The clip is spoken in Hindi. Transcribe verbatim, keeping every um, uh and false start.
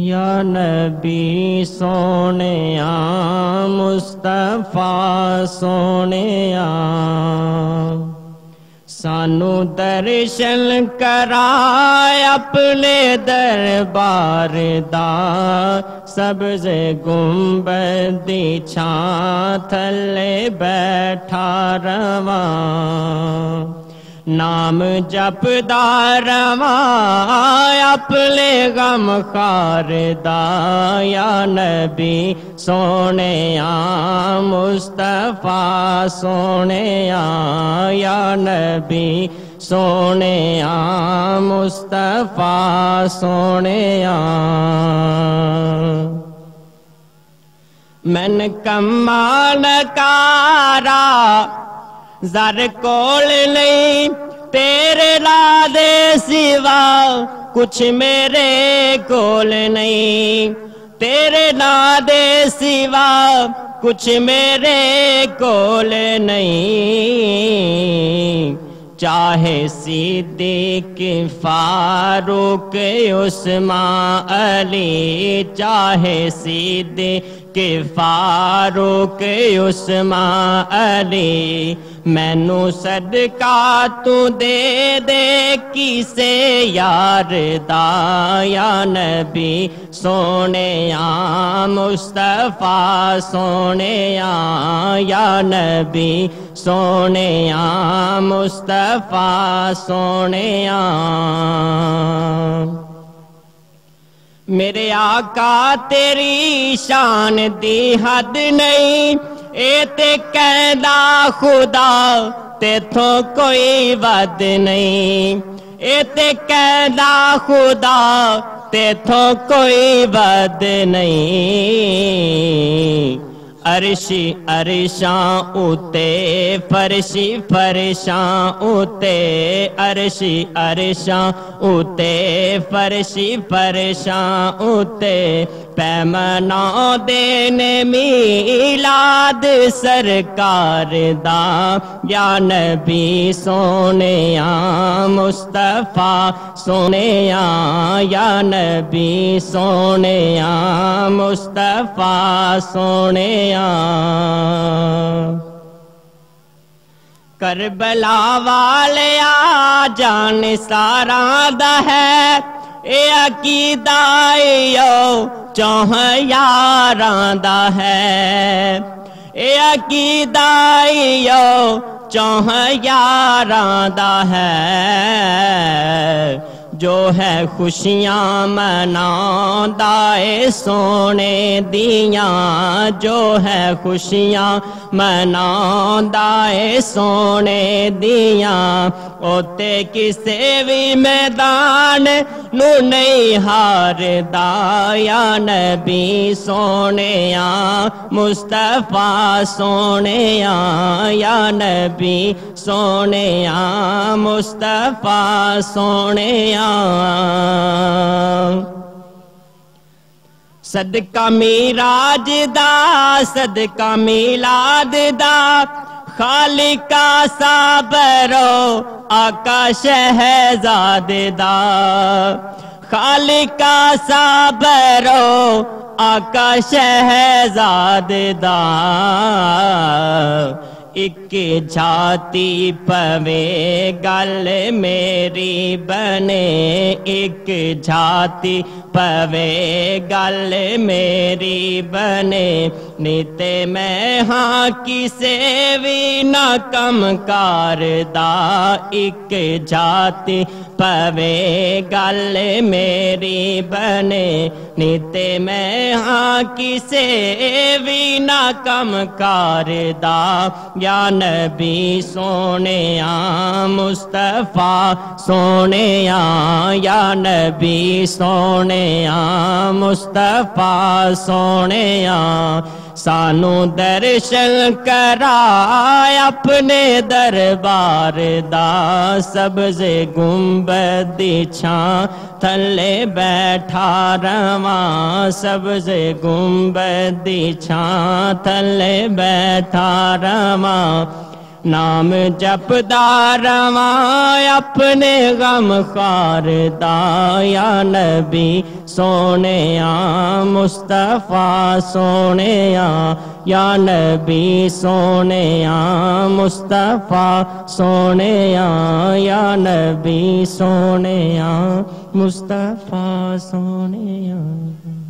या नबी सोहनिया मुस्तफा सोहनिया सानू दर्शन कराए अपने दरबार दा सब्ज गुंबद दी छां थले बैठा रवां नाम जपदा रवां अपने गम खार दा। या नबी सोहनिया मुस्तफा सोहनिया या नबी सोहनिया मुस्तफा सोहनिया मन कमाल कारा जर कोल नहीं तेरे लादे सिवा कुछ मेरे कोल नहीं तेरे लादे सिवा कुछ मेरे कोल नहीं चाहे सिद्दीक फारूक उस्मान अली चाहे सिद्दीक फारूक उस्मान अली मैनू सदका तू दे दे किसे यार दा। या नबी सोहनिया मुस्तफा सोहनिया या नबी सोहनिया मुस्तफा मुस्तफा सोहनिया मेरे आका तेरी शान दी हद नहीं ए ते कहदा खुदा तेथों कोई वद नहीं ए ते कहदा खुदा तेथों कोई वद नहीं अरशी अरशा उते फरशी फरशा उते अरशी अरशा उते फरशी फरशा उते पैमाना देने मिलाद सरकार दा। या नबी सोहनिया मुस्तफा सोहनिया या नबी सोहनिया मुस्तफा सोहनिया करबला वाले आ जान सारा दा है ए अकीदा चौह यारां दा है ए अकीदा चौह यारां दा है जो है खुशियां मनांदा ए सोने दिया जो है खुशियां मनांदा ए सोने दिया ओते किसे भी मैदान नू नहीं हारदा। या नबी सोहनिया मुस्तफा सोहनिया या नबी सोहनिया मुस्तफा सोहनिया सदका मिराज दा सदका मिलाद दा खालिका साबरो आका शहजाद दा खालिका साबरो आका शहजाद दा इक जाती पवे गल मेरी बने एक जाती पवे गल मेरी बने नीते मैं हाँ किसे भी ना कम करदा एक जाती पवे गल मेरी बने नीते मैं हाँ किसे भी ना कम करदा। या नबी सोहनिया मुस्तफा सोहनिया या नबी सोहनिया मुस्तफा सोहनिया सानू दर्शन कराए अपने दरबार दा सब्ज गुंबद दी छां थले बैठा रवां सब्ज गुंबद दी छां थले बैठा रवां नाम जपदा रवां अपने गम खार दा। या नबी सोहनिया मुस्तफा सोहनिया, या नबी सोहनिया मुस्तफा सोहनिया, या नबी सोहनिया मुस्तफा सोहनिया।